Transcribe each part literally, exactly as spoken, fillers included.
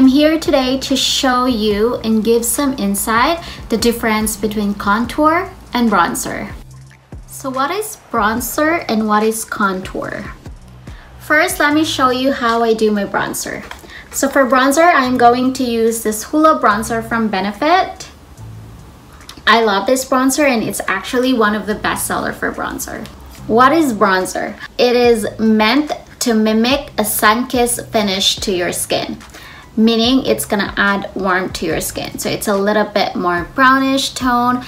I'm here today to show you and give some insight the difference between contour and bronzer. So what is bronzer and what is contour? First, let me show you how I do my bronzer. So for bronzer, I'm going to use this Hoola Bronzer from Benefit. I love this bronzer and it's actually one of the best sellers for bronzer. What is bronzer? It is meant to mimic a sun-kissed finish to your skin, meaning it's gonna add warmth to your skin. So it's a little bit more brownish tone.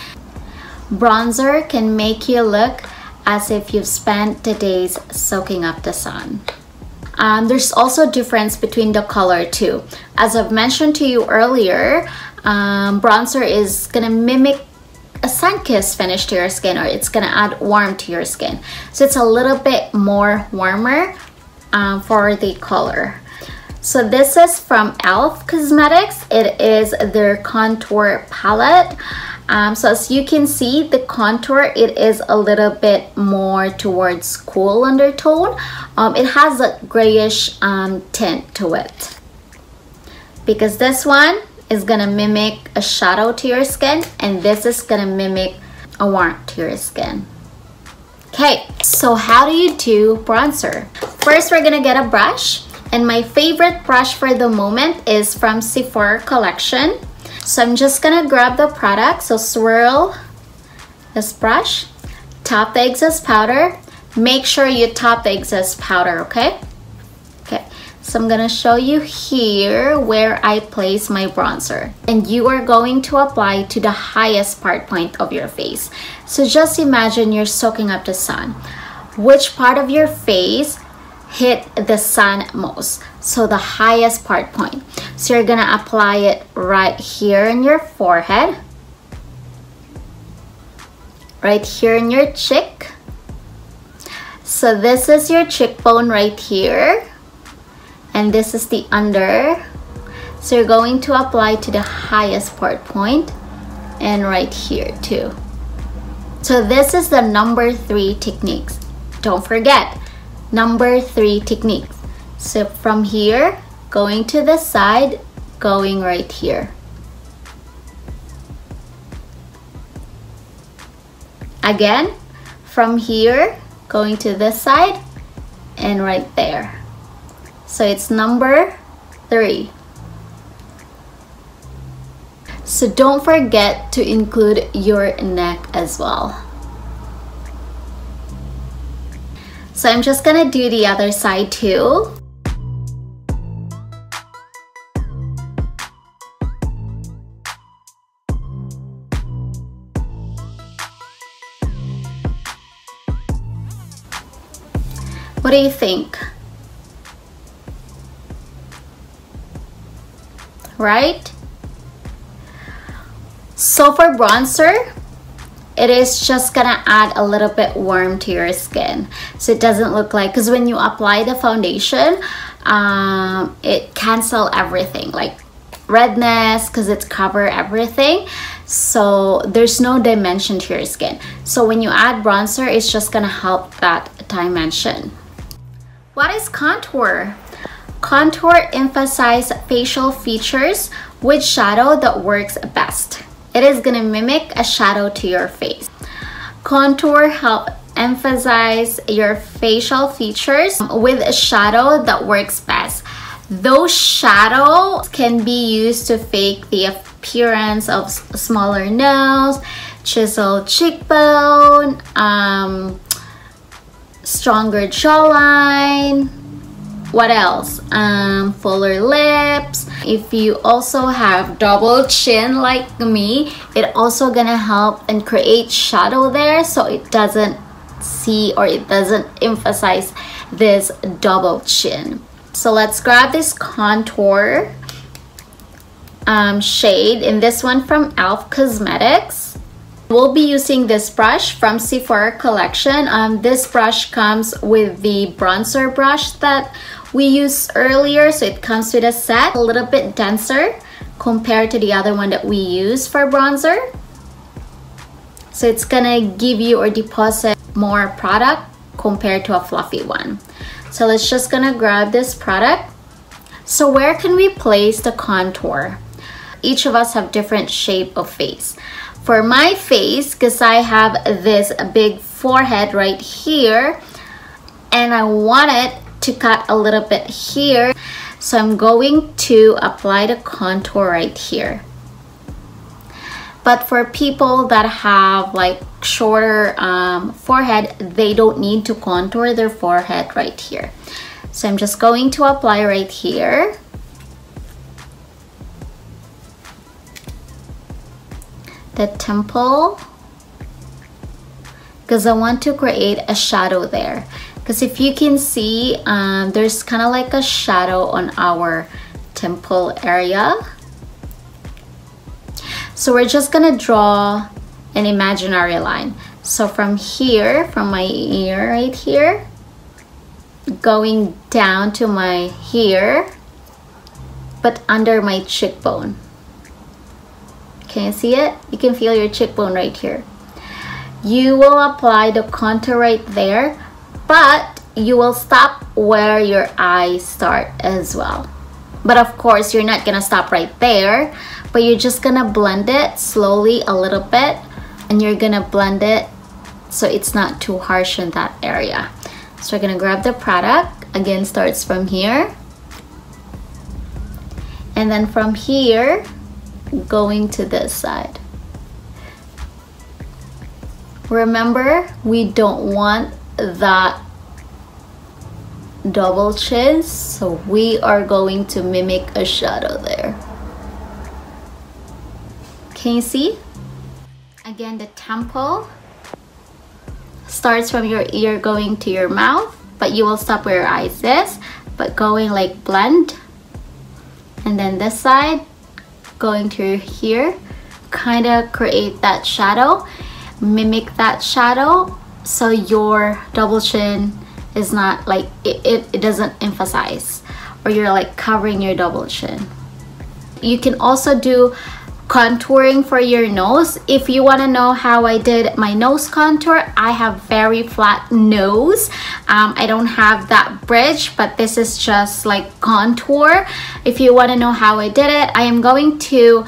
Bronzer can make you look as if you've spent the days soaking up the sun. Um, there's also a difference between the color too. As I've mentioned to you earlier, um, bronzer is gonna mimic a sun-kissed finish to your skin, or it's gonna add warmth to your skin. So it's a little bit more warmer um, for the color. So this is from e l f. Cosmetics. It is their contour palette. Um, so as you can see, the contour, it is a little bit more towards cool undertone. Um, it has a grayish um, tint to it. Because this one is gonna mimic a shadow to your skin, and this is gonna mimic a warmth to your skin. Okay, so how do you do bronzer? First, we're gonna get a brush. And my favorite brush for the moment is from Sephora Collection. So I'm just gonna grab the product, so swirl this brush, top the excess powder. Make sure you top the excess powder, okay? Okay, so I'm gonna show you here where I place my bronzer. And you are going to apply to the highest part point of your face. So just imagine you're soaking up the sun. Which part of your face hit the sun most? So the highest part point. So you're gonna apply it right here in your forehead, right here in your cheek. So this is your cheekbone right here, and this is the under. So you're going to apply to the highest part point and right here too. So this is the number three techniques. Don't forget, number three techniques. So from here, going to the side, going right here. Again, from here, going to this side and right there. So it's number three. So don't forget to include your neck as well. So I'm just gonna do the other side too. What do you think? Right? So for bronzer, it is just gonna add a little bit warm to your skin, so it doesn't look like, because when you apply the foundation, um, it cancel everything, like redness, because it's cover everything. So there's no dimension to your skin. So when you add bronzer, it's just gonna help that dimension. What is contour? Contour emphasizes facial features with shadow that works best. It is gonna mimic a shadow to your face. Contour helps emphasize your facial features with a shadow that works best. Those shadows can be used to fake the appearance of smaller nose, chiseled cheekbone, um, stronger jawline. What else? Um, fuller lips. If you also have double chin like me, it also gonna help and create shadow there, so it doesn't see, or it doesn't emphasize this double chin. So let's grab this contour um, shade, and this one from e l f. Cosmetics. We'll be using this brush from Sephora Collection. Um, this brush comes with the bronzer brush that we used earlier, so it comes with a set, a little bit denser compared to the other one that we use for bronzer. So it's gonna give you or deposit more product compared to a fluffy one. So let's just gonna grab this product. So where can we place the contour? Each of us have different shape of face. For my face, because I have this big forehead right here, and I want it to cut a little bit here, so I'm going to apply the contour right here. But for people that have like shorter um, forehead, they don't need to contour their forehead right here. So I'm just going to apply right here. The temple, because I want to create a shadow there. Because if you can see, um, there's kind of like a shadow on our temple area. So we're just gonna draw an imaginary line. So from here, from my ear right here, going down to my here, but under my cheekbone. Can you see it? You can feel your cheekbone right here. You will apply the contour right there, but you will stop where your eyes start as well. But of course, you're not gonna stop right there, but you're just gonna blend it slowly a little bit, and you're gonna blend it so it's not too harsh in that area. So we're gonna grab the product, again starts from here, and then from here, going to this side. Remember, we don't want that double chin, so we are going to mimic a shadow there. Can you see? Again, the temple starts from your ear going to your mouth, but you will stop where your eyes is, but going like blend, and then this side going through here, kind of create that shadow, mimic that shadow, so your double chin is not like it, it, it doesn't emphasize, or you're like covering your double chin. You can also do contouring for your nose. If you want to know how I did my nose contour, I have very flat nose. um, I don't have that bridge, but this is just like contour. If you want to know how I did it, I am going to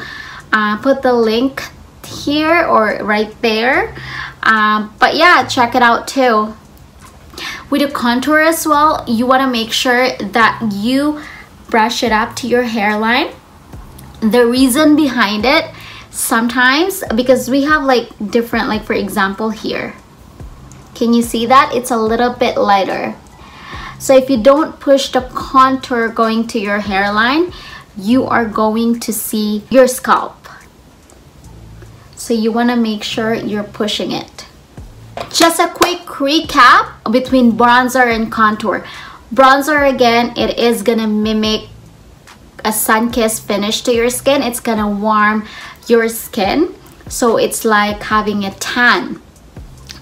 uh, put the link here or right there, um, but yeah, check it out too. With a contour as well, you want to make sure that you brush it up to your hairline. The reason behind it, sometimes because we have like different, like for example here, can you see that it's a little bit lighter? So if you don't push the contour going to your hairline, you are going to see your scalp, so you want to make sure you're pushing it. Just a quick recap between bronzer and contour. Bronzer, again, it is gonna mimic a sun-kissed finish to your skin. It's gonna warm your skin, so it's like having a tan.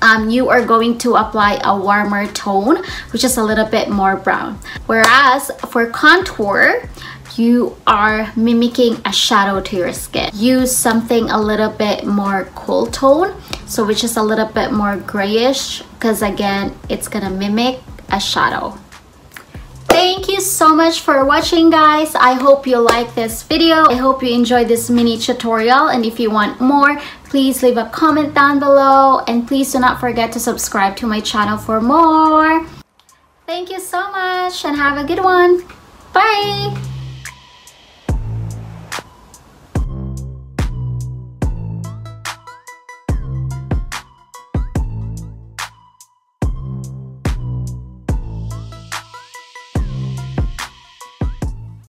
Um, you are going to apply a warmer tone, which is a little bit more brown. Whereas for contour, you are mimicking a shadow to your skin. Use something a little bit more cool tone, so which is a little bit more grayish, because again, it's gonna mimic a shadow. Thank you so much for watching, guys. I hope you like this video. I hope you enjoyed this mini tutorial, and if you want more, please leave a comment down below, and please do not forget to subscribe to my channel for more. Thank you so much, and have a good one.